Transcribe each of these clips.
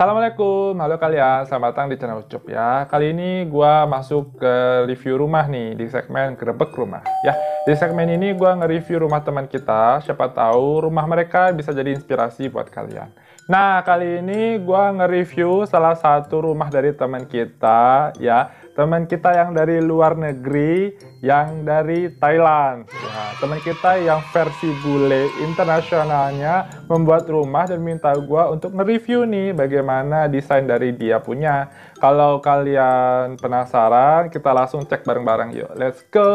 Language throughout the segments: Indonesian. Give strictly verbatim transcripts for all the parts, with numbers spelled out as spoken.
Assalamualaikum, halo kalian, selamat datang di channel Ucup ya. Kali ini gua masuk ke review rumah nih di segmen Grebek Rumah ya. Di segmen ini gua nge-review rumah teman kita, siapa tahu rumah mereka bisa jadi inspirasi buat kalian. Nah, kali ini gua nge-review salah satu rumah dari teman kita ya. Teman kita yang dari luar negeri, yang dari Thailand ya. Teman kita yang versi bule internasionalnya membuat rumah dan minta gua untuk nge-review nih bagaimana Bagaimana desain dari dia punya. Kalau kalian penasaran, kita langsung cek bareng-bareng yuk. Let's go.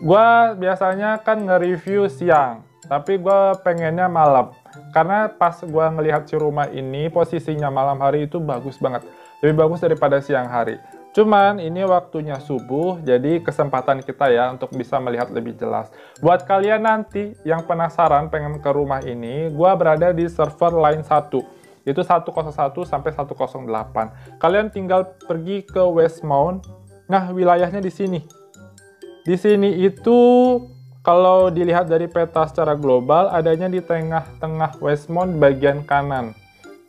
Gua biasanya kan nge-review siang, tapi gua pengennya malam. Karena pas gua ngelihat si rumah ini, posisinya malam hari itu bagus banget. Lebih bagus daripada siang hari. Cuman ini waktunya subuh, jadi kesempatan kita ya untuk bisa melihat lebih jelas. Buat kalian nanti yang penasaran pengen ke rumah ini, gua berada di server Line satu. Itu seratus satu sampai seratus delapan. Kalian tinggal pergi ke Westmount. Nah, wilayahnya di sini. Di sini itu kalau dilihat dari peta secara global, adanya di tengah-tengah Westmount bagian kanan.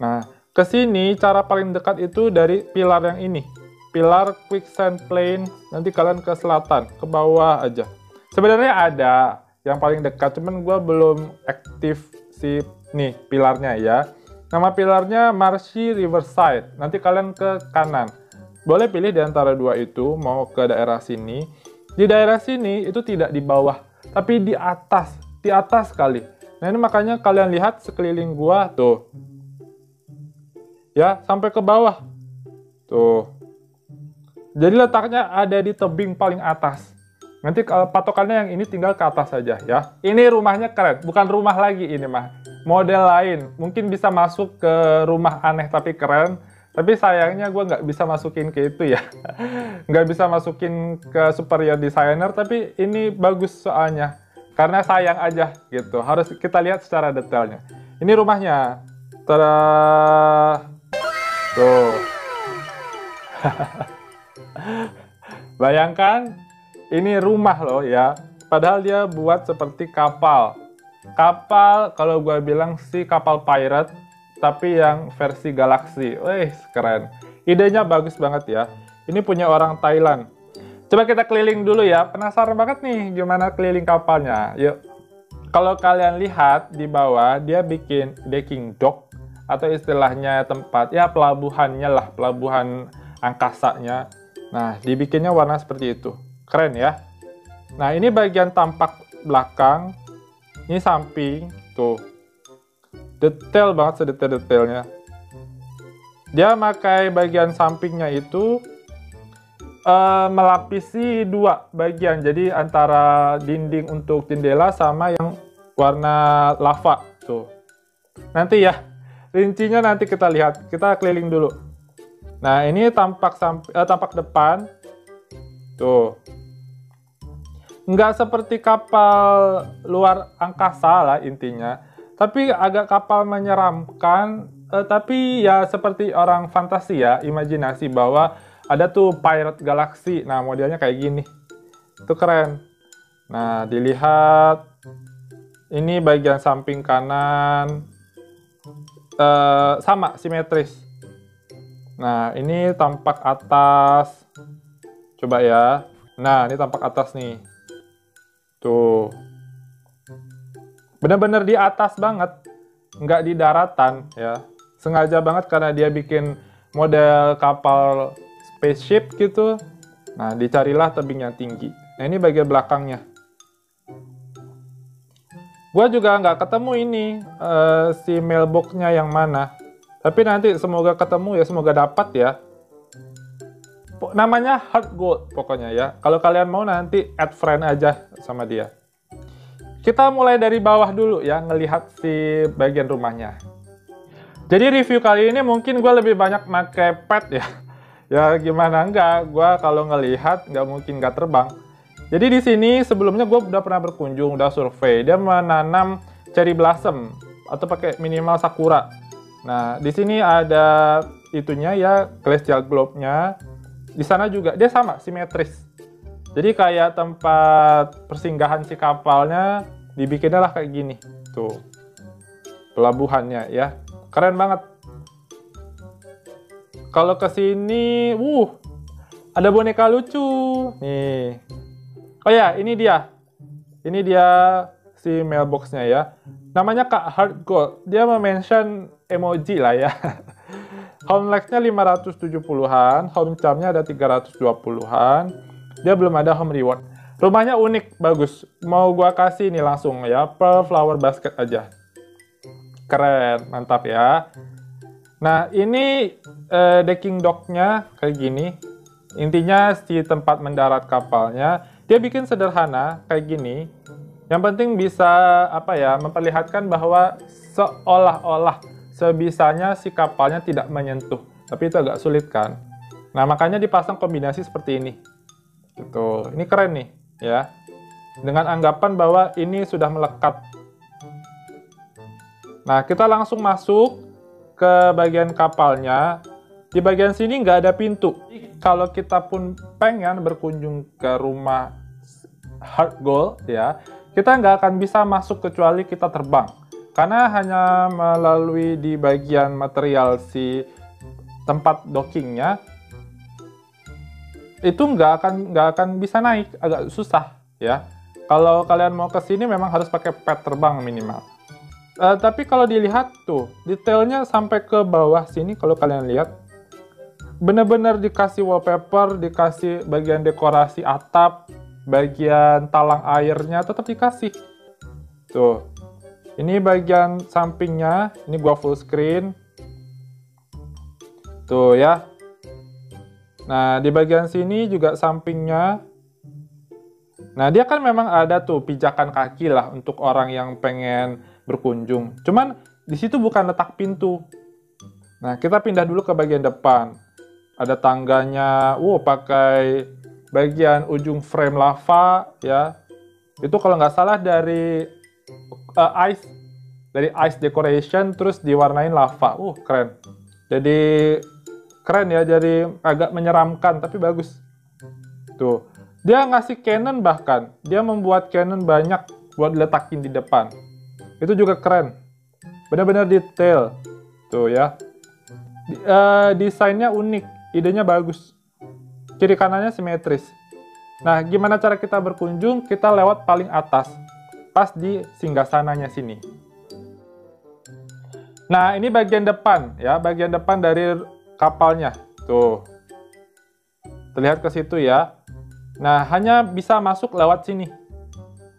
Nah, ke sini cara paling dekat itu dari pilar yang ini. Pilar quicksand plain, nanti kalian ke selatan, ke bawah aja. Sebenarnya ada yang paling dekat, cuman gue belum aktif si nih pilarnya ya. Nama pilarnya Marshi Riverside, nanti kalian ke kanan. Boleh pilih di antara dua itu, mau ke daerah sini. Di daerah sini itu tidak di bawah, tapi di atas, di atas sekali. Nah ini makanya kalian lihat sekeliling gue tuh. Ya, sampai ke bawah. Tuh. Jadi letaknya ada di tebing paling atas. Nanti patokannya yang ini tinggal ke atas saja ya. Ini rumahnya keren, bukan rumah lagi ini mah. Model lain, mungkin bisa masuk ke rumah aneh tapi keren. Tapi sayangnya gue nggak bisa masukin ke itu ya. Nggak bisa masukin ke superior designer, tapi ini bagus soalnya. Karena sayang aja gitu, harus kita lihat secara detailnya. Ini rumahnya. Tada! Tuh. Bayangkan, ini rumah loh ya. Padahal dia buat seperti kapal. Kapal, kalau gue bilang sih kapal pirate, tapi yang versi galaksi. Wih, keren. Idenya bagus banget ya. Ini punya orang Thailand. Coba kita keliling dulu ya. Penasaran banget nih gimana keliling kapalnya. Yuk. Kalau kalian lihat di bawah, dia bikin decking dock. Atau istilahnya tempat, ya pelabuhannya lah. Pelabuhan angkasanya. Nah, dibikinnya warna seperti itu. Keren ya. Nah, ini bagian tampak belakang. Ini samping. Tuh. Detail banget sedetail-detailnya. Dia pakai bagian sampingnya itu uh, melapisi dua bagian. Jadi, antara dinding untuk jendela sama yang warna lava. Tuh. Nanti ya. Rincinya nanti kita lihat. Kita keliling dulu. Nah, ini tampak eh, tampak depan. Tuh. Nggak seperti kapal luar angkasa lah intinya. Tapi agak kapal menyeramkan. Eh, tapi ya seperti orang fantasi ya. Imajinasi bahwa ada tuh pirate galaksi. Nah, modelnya kayak gini. Itu keren. Nah, dilihat. Ini bagian samping kanan. Eh, sama, simetris. Nah, ini tampak atas. Coba ya. Nah, ini tampak atas nih. Tuh. Bener-bener di atas banget. Nggak di daratan, ya. Sengaja banget karena dia bikin model kapal spaceship gitu. Nah, dicarilah tebing yang tinggi. Nah, ini bagian belakangnya. Gua juga nggak ketemu ini. Uh, si mailbox-nya yang mana. Tapi nanti semoga ketemu ya, semoga dapat ya. Namanya HeartGold pokoknya ya. Kalau kalian mau nanti add friend aja sama dia. Kita mulai dari bawah dulu ya, ngelihat si bagian rumahnya. Jadi review kali ini mungkin gue lebih banyak pakai pet ya. Ya gimana enggak, gue kalau ngelihat nggak mungkin nggak terbang. Jadi di sini sebelumnya gue udah pernah berkunjung, udah survei. Dia menanam cherry blossom atau pakai minimal sakura. Nah, di sini ada itunya ya, celestial globe-nya. Di sana juga dia sama simetris. Jadi kayak tempat persinggahan si kapalnya dibikinnya lah kayak gini. Tuh. pelabuhannya ya. Keren banget. Kalau ke sini, wuh, ada boneka lucu. Nih. Oh ya, ini dia. Ini dia si mailbox-nya ya. Namanya Kak HeartGold. Dia mention emoji lah ya. Home likes-nya lima ratus tujuh puluhan, home charm-nya ada tiga ratus dua puluhan. Dia belum ada home reward. Rumahnya unik, bagus. Mau gua kasih ini langsung ya, per flower basket aja. Keren, mantap ya. Nah, ini eh, decking dock-nya kayak gini. Intinya si tempat mendarat kapalnya, dia bikin sederhana kayak gini. Yang penting bisa apa ya, memperlihatkan bahwa seolah-olah sebisanya si kapalnya tidak menyentuh. Tapi itu agak sulit kan. Nah, makanya dipasang kombinasi seperti ini. Gitu. Ini keren nih ya. Dengan anggapan bahwa ini sudah melekat. Nah, kita langsung masuk ke bagian kapalnya. Di bagian sini nggak ada pintu. Kalau kita pun pengen berkunjung ke rumah HeartGold ya, kita nggak akan bisa masuk kecuali kita terbang. Karena hanya melalui di bagian material si tempat dockingnya, itu nggak akan nggak akan bisa naik, agak susah ya. Kalau kalian mau ke sini memang harus pakai pet terbang minimal. Uh, tapi kalau dilihat tuh, detailnya sampai ke bawah sini kalau kalian lihat. Bener-bener dikasih wallpaper, dikasih bagian dekorasi atap, bagian talang airnya tetap dikasih. Tuh, ini bagian sampingnya, ini gua full screen. Tuh ya. Nah, di bagian sini juga sampingnya. Nah, dia kan memang ada tuh pijakan kaki lah untuk orang yang pengen berkunjung. Cuman di situ bukan letak pintu. Nah, kita pindah dulu ke bagian depan. Ada tangganya. Wow, pakai bagian ujung frame lava ya. Itu kalau nggak salah dari uh, ice, dari ice decoration terus diwarnain lava. Uh, keren. Jadi keren ya. Jadi agak menyeramkan tapi bagus. Tuh, dia ngasih cannon bahkan. Dia membuat cannon banyak buat letakin di depan. Itu juga keren, benar-benar detail tuh ya. D uh, desainnya unik, idenya bagus, kiri kanannya simetris. Nah, gimana cara kita berkunjung? Kita lewat paling atas, pas di singgasananya sini. Nah, ini bagian depan ya, bagian depan dari kapalnya tuh, terlihat ke situ ya. Nah, hanya bisa masuk lewat sini.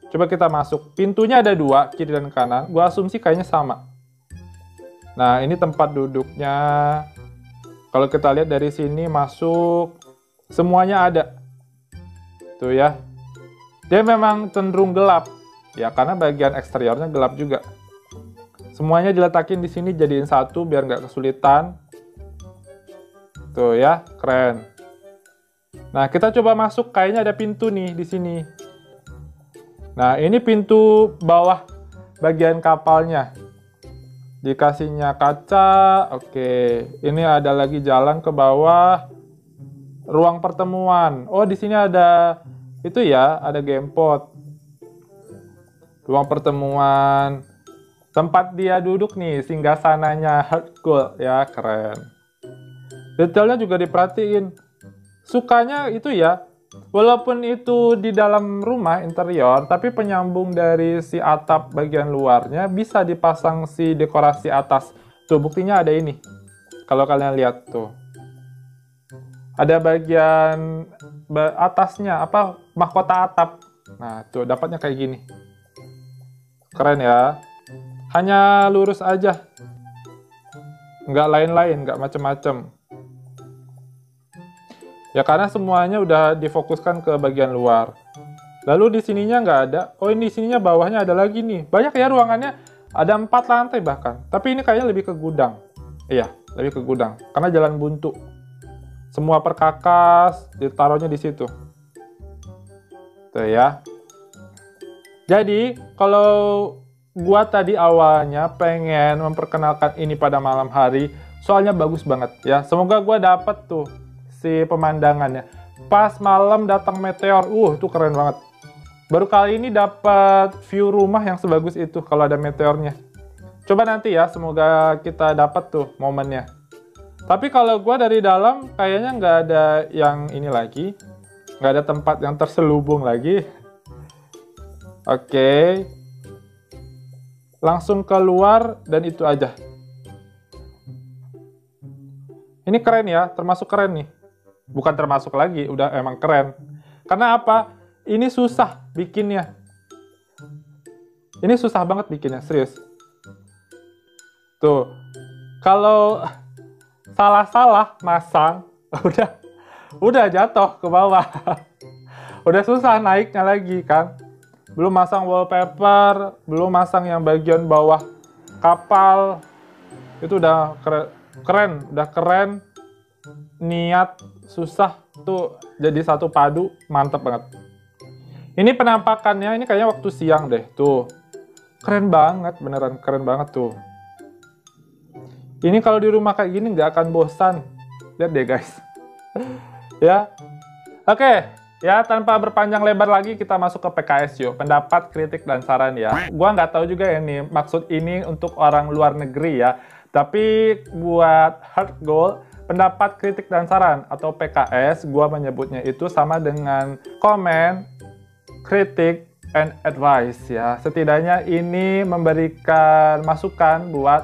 Coba kita masuk. Pintunya ada dua, kiri dan kanan. Gua asumsi kayaknya sama. Nah, ini tempat duduknya. Kalau kita lihat dari sini masuk, semuanya ada. Tuh ya. Dia memang cenderung gelap. Ya, karena bagian eksteriornya gelap juga. Semuanya diletakin di sini jadiin satu biar nggak kesulitan. Tuh ya, keren. Nah, kita coba masuk. Kayaknya ada pintu nih di sini. Nah, ini pintu bawah bagian kapalnya. Dikasihnya kaca. Oke, ini ada lagi jalan ke bawah. Ruang pertemuan. Oh, di sini ada itu ya, ada gamepod. Ruang pertemuan. Tempat dia duduk nih, singgasananya HeartGold ya, keren. Detailnya juga diperhatiin. Sukanya itu ya, walaupun itu di dalam rumah interior, tapi penyambung dari si atap bagian luarnya bisa dipasang si dekorasi atas. Tuh, buktinya ada ini. Kalau kalian lihat tuh, ada bagian atasnya, apa, mahkota atap. Nah, tuh dapatnya kayak gini. Keren ya. Hanya lurus aja. Nggak lain-lain, nggak macem-macem. Ya, karena semuanya udah difokuskan ke bagian luar. Lalu di sininya nggak ada. Oh, ini di sininya bawahnya ada lagi nih. Banyak ya ruangannya. Ada empat lantai bahkan. Tapi ini kayaknya lebih ke gudang. Iya, lebih ke gudang. Karena jalan buntu. Semua perkakas ditaruhnya di situ. Tuh ya. Jadi, kalau gua tadi awalnya pengen memperkenalkan ini pada malam hari, soalnya bagus banget ya. Semoga gua dapet tuh si pemandangannya. Pas malam datang meteor, uh itu keren banget. Baru kali ini dapat view rumah yang sebagus itu kalau ada meteornya. Coba nanti ya, semoga kita dapat tuh momennya. Tapi kalau gue dari dalam, kayaknya nggak ada yang ini lagi. Nggak ada tempat yang terselubung lagi. Oke. Okay. Langsung keluar, dan itu aja. Ini keren ya, termasuk keren nih. Bukan termasuk lagi, udah emang keren. Karena apa? Ini susah bikinnya. Ini susah banget bikinnya, serius. Tuh. Kalau salah-salah masang, udah udah jatuh ke bawah. Udah susah naiknya lagi kan. Belum masang wallpaper, belum masang yang bagian bawah kapal. Itu udah keren, keren udah keren. Niat susah tuh jadi satu padu, mantep banget. Ini penampakannya, ini kayaknya waktu siang deh, tuh. Keren banget, beneran keren banget tuh. Ini kalau di rumah kayak gini nggak akan bosan. Lihat deh guys. Ya. Oke, okay. Ya tanpa berpanjang lebar lagi kita masuk ke P K S yuk. Pendapat, kritik, dan saran ya. Gua nggak tahu juga ini maksud ini untuk orang luar negeri ya. Tapi buat HeartGold, pendapat, kritik, dan saran atau P K S, gua menyebutnya itu sama dengan komen, kritik, and advice ya. Setidaknya ini memberikan masukan buat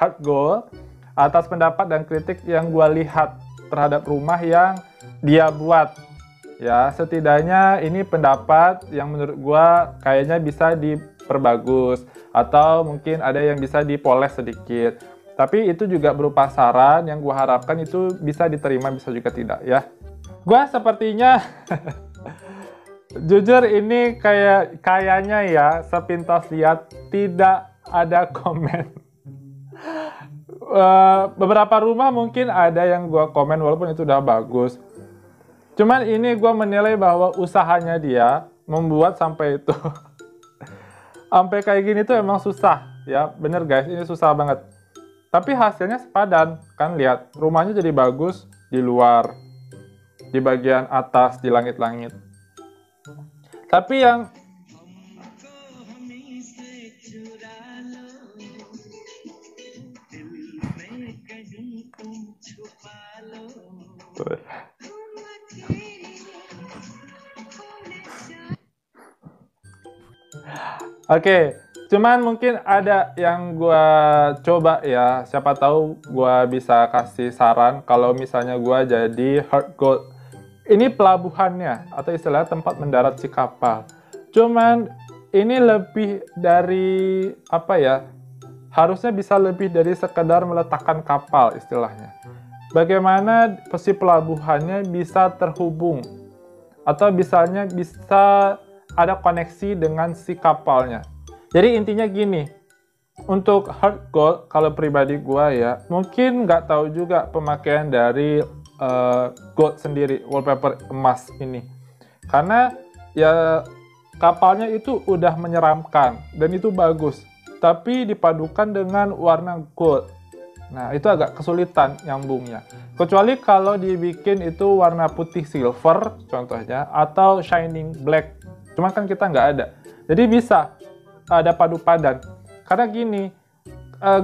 HeartGold atas pendapat dan kritik yang gua lihat terhadap rumah yang dia buat ya. Setidaknya ini pendapat yang menurut gua kayaknya bisa diperbagus atau mungkin ada yang bisa dipoles sedikit, tapi itu juga berupa saran yang gua harapkan itu bisa diterima, bisa juga tidak ya. Gua sepertinya jujur ini kayak kayaknya ya, sepintas lihat tidak ada komen. Uh, beberapa rumah mungkin ada yang gua komen walaupun itu udah bagus, cuman ini gua menilai bahwa usahanya dia membuat sampai itu sampai kayak gini tuh emang susah ya, bener guys, ini susah banget. Tapi hasilnya sepadan kan, lihat rumahnya jadi bagus di luar, di bagian atas, di langit-langit. Tapi yang Oke, okay, cuman mungkin ada yang gua coba ya. Siapa tahu gua bisa kasih saran kalau misalnya gua jadi HeartGold. Ini pelabuhannya atau istilahnya tempat mendarat si kapal. Cuman ini lebih dari apa ya? Harusnya bisa lebih dari sekedar meletakkan kapal istilahnya. Bagaimana si pelabuhannya bisa terhubung atau misalnya bisa ada koneksi dengan si kapalnya. Jadi intinya gini, untuk HeartGold kalau pribadi gua ya, mungkin nggak tahu juga pemakaian dari uh, gold sendiri, wallpaper emas ini. Karena ya kapalnya itu udah menyeramkan dan itu bagus, tapi dipadukan dengan warna gold. Nah, itu agak kesulitan nyambungnya. Kecuali kalau dibikin itu warna putih silver contohnya, atau shining black. Cuma kan kita nggak ada. Jadi bisa ada padu padan. Karena gini,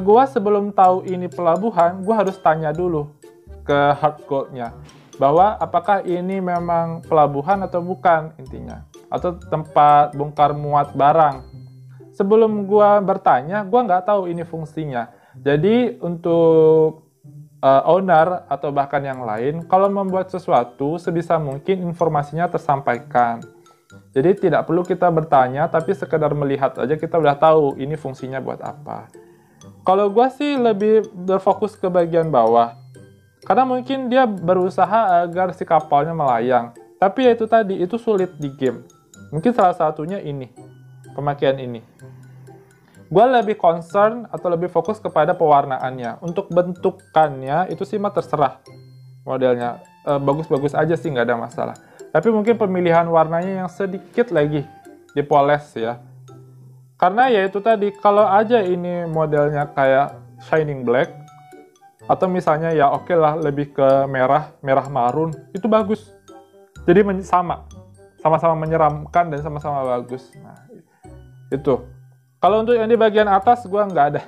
gua sebelum tahu ini pelabuhan, gua harus tanya dulu ke HeartGold-nya bahwa apakah ini memang pelabuhan atau bukan intinya, atau tempat bongkar muat barang. Sebelum gua bertanya, gua nggak tahu ini fungsinya. Jadi untuk uh, owner atau bahkan yang lain, kalau membuat sesuatu sebisa mungkin informasinya tersampaikan. Jadi tidak perlu kita bertanya, tapi sekedar melihat aja kita udah tahu ini fungsinya buat apa. Kalau gua sih lebih berfokus ke bagian bawah, karena mungkin dia berusaha agar si kapalnya melayang. Tapi ya itu tadi, itu sulit di game. Mungkin salah satunya ini, pemakaian ini. Gue lebih concern atau lebih fokus kepada pewarnaannya. Untuk bentukannya itu sih mah terserah modelnya. Bagus-bagus e, aja sih, nggak ada masalah. Tapi mungkin pemilihan warnanya yang sedikit lagi dipoles ya. Karena ya itu tadi, kalau aja ini modelnya kayak shining black, atau misalnya ya oke okay lah lebih ke merah, merah marun, itu bagus. Jadi sama, sama-sama menyeramkan dan sama-sama bagus. Nah, itu. Kalau untuk yang di bagian atas, gua nggak ada.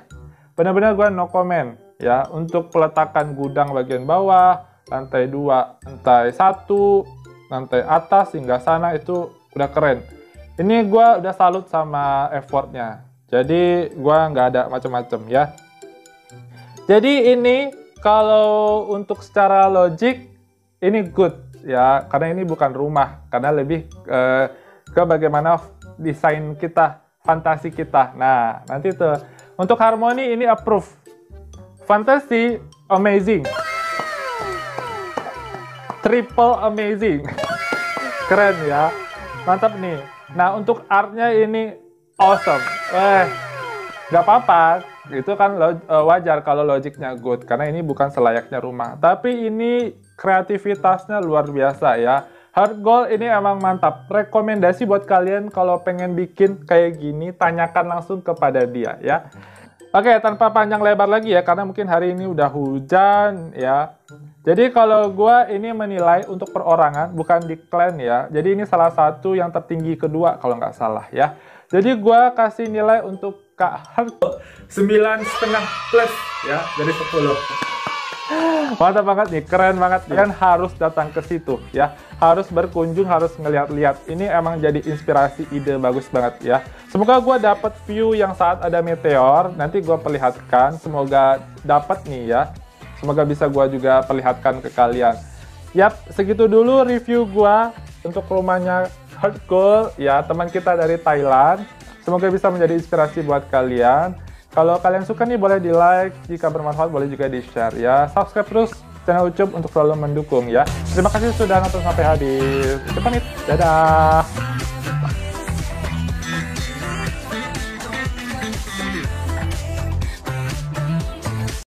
Benar-benar gue no comment ya untuk peletakan gudang bagian bawah, lantai dua, lantai satu, lantai atas hingga sana itu udah keren. Ini gue udah salut sama effortnya. Jadi gue nggak ada macam-macam ya. Jadi ini kalau untuk secara logik ini good ya, karena ini bukan rumah, karena lebih eh, ke bagaimana desain kita, fantasi kita. Nah nanti tuh untuk harmoni ini approve, fantasi amazing, triple amazing, keren ya, mantap nih. Nah untuk artnya ini awesome, eh nggak apa-apa. Itu kan wajar kalau logiknya good, karena ini bukan selayaknya rumah. Tapi ini kreativitasnya luar biasa ya. HeartGold ini emang mantap. Rekomendasi buat kalian kalau pengen bikin kayak gini, tanyakan langsung kepada dia ya. Oke, tanpa panjang lebar lagi ya, karena mungkin hari ini udah hujan ya. Jadi kalau gua ini menilai untuk perorangan, bukan di clan ya. Jadi ini salah satu yang tertinggi kedua kalau nggak salah ya. Jadi gua kasih nilai untuk Kak Harto sembilan koma lima plus ya, dari sepuluh. Mantap banget nih, keren banget. Kalian harus datang ke situ ya. Harus berkunjung, harus ngeliat-liat. Ini emang jadi inspirasi ide bagus banget ya. Semoga gue dapet view yang saat ada meteor. Nanti gue perlihatkan, semoga dapat nih ya. Semoga bisa gue juga perlihatkan ke kalian. Yap, segitu dulu review gue untuk rumahnya HeartGold ya, teman kita dari Thailand. Semoga bisa menjadi inspirasi buat kalian. Kalau kalian suka nih boleh di like, jika bermanfaat boleh juga di share ya. Subscribe terus channel YouTube untuk selalu mendukung ya. Terima kasih sudah nonton sampai habis. Kita pamit, dadah.